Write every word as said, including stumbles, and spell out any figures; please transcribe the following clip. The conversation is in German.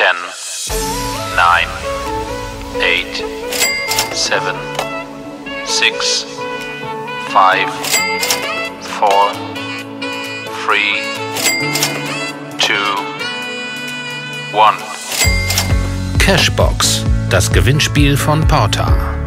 ten, nine, eight, seven, six, five, four, three, two, one. Cashbox, das Gewinnspiel von Porta.